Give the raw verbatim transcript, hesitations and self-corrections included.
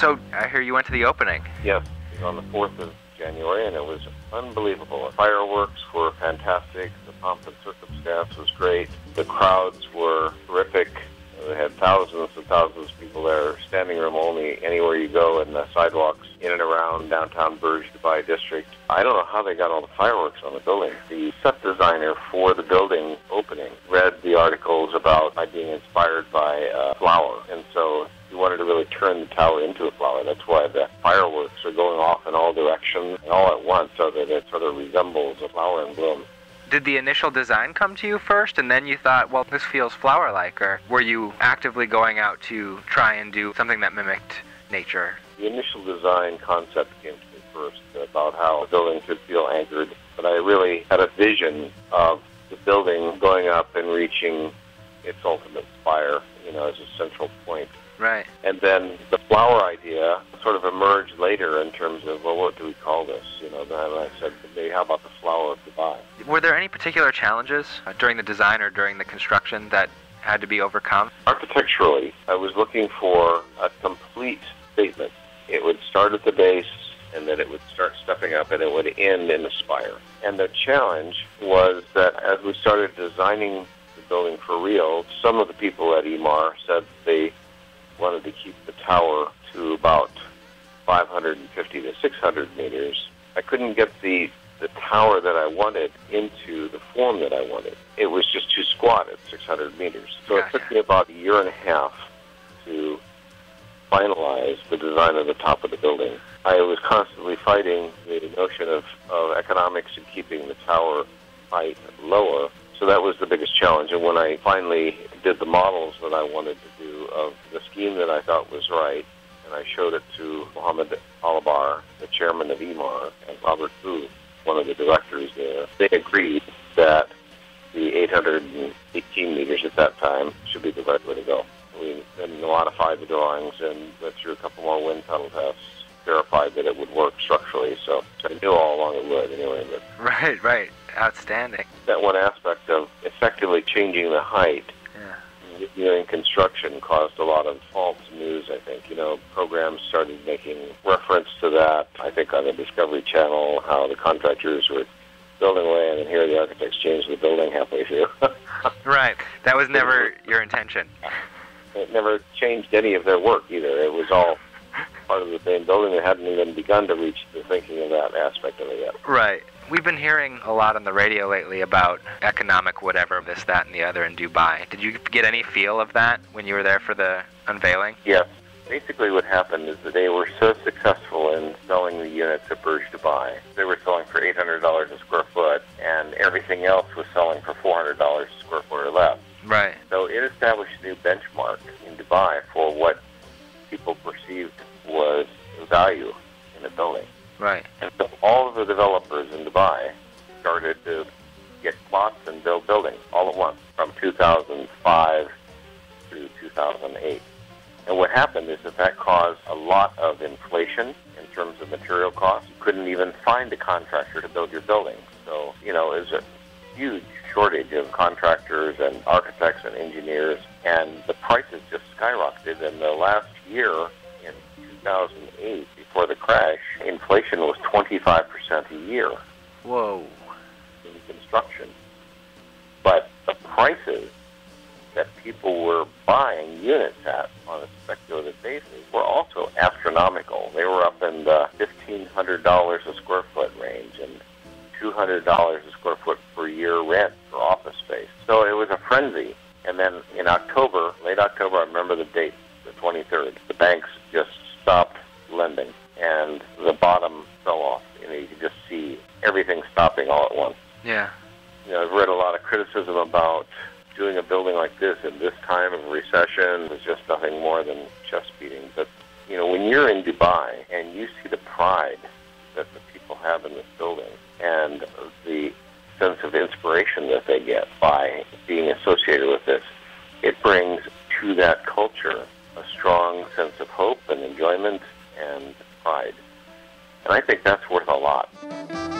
So I hear you went to the opening. Yes, on the fourth of January, and it was unbelievable. Fireworks were fantastic. The pomp and circumstance was great. The crowds were terrific. They had thousands and thousands of people there, standing room only, anywhere you go, in the sidewalks, in and around downtown Burj Dubai district. I don't know how they got all the fireworks on the building. The set designer for the building opening read the articles about I being inspired by a flower, and so he wanted to really turn the tower into a flower. That's why the fireworks are going off in all directions and all at once, so that it sort of resembles a flower in bloom. Did the initial design come to you first, and then you thought, well, this feels flower-like, or were you actively going out to try and do something that mimicked nature? The initial design concept came to me first, about how a building could feel anchored, but I really had a vision of the building going up and reaching its ultimate spire, you know, as a central point. Right. And then the flower idea sort of emerged later in terms of, well, what do we call this? You know, then I said, hey, how about the flower of Dubai? Were there any particular challenges during the design or during the construction that had to be overcome? Architecturally, I was looking for a complete statement. It would start at the base, and then it would start stepping up, and it would end in a spire. And the challenge was that as we started designing the building for real, some of the people at Emaar said they wanted to keep the tower to about five hundred fifty to six hundred meters. I couldn't get the, the tower that I wanted into the form that I wanted. It was just too squat at six hundred meters. So gotcha. It took me about a year and a half to finalize the design of the top of the building. I was constantly fighting the notion of, of economics and keeping the tower height lower. So that was the biggest challenge. And when I finally did the models that I wanted to do of the scheme that I thought was right, and I showed it to Muhammad Alibar, the chairman of Emaar, and Robert Koo, one of the directors there, they agreed that the eight hundred eighteen meters at that time should be the right way to go. We then modified the drawings and went through a couple more wind tunnel tests, verified that it would work structurally, so I knew all along it would anyway. But right, right. Outstanding. That one aspect of effectively changing the height, yeah, you know, in construction caused a lot of false news, I think. You know, programs started making reference to that, I think, on the Discovery Channel, how the contractors were building away, and then here the architects changed the building halfway through. Right. That was never your intention. It never changed any of their work, either. It was all part of the same building. It hadn't even begun to reach the thinking of that aspect of it yet. Right. We've been hearing a lot on the radio lately about economic whatever, this, that, and the other in Dubai. Did you get any feel of that when you were there for the unveiling? Yes. Basically what happened is that they were so successful in selling the units at Burj Dubai. They were selling for eight hundred dollars a square foot, and everything else was selling for four hundred dollars a square foot or less. Right. So it established a new benchmark in Dubai for what people perceived was value in a building. Right. And so all of the developers in Dubai started to get plots and build buildings all at once from two thousand five through two thousand eight. And what happened is that that caused a lot of inflation in terms of material costs. You couldn't even find a contractor to build your building. So, you know, it was a huge shortage of contractors and architects and engineers, and the prices just skyrocketed. In the last year, in two thousand eight, before the crash, inflation was twenty-five percent a year. Whoa. In construction. But the prices that people were buying units at on a speculative basis were also astronomical. They were up in the fifteen hundred dollars a square foot range and two hundred dollars a square foot per year rent for office space. So it was a frenzy. And then in October, late October, I remember the date, the twenty-third, the banks just stopped lending, and the bottom fell off. You know, you could just see everything stopping all at once. Yeah. You know, I've read a lot of criticism about doing a building like this in this time of recession is just nothing more than chest beating. But, you know, when you're in Dubai and you see the pride that the people have in this building and the sense of inspiration that they get by being associated with this, it brings to that culture a strong sense of hope and enjoyment and pride. And I think that's worth a lot.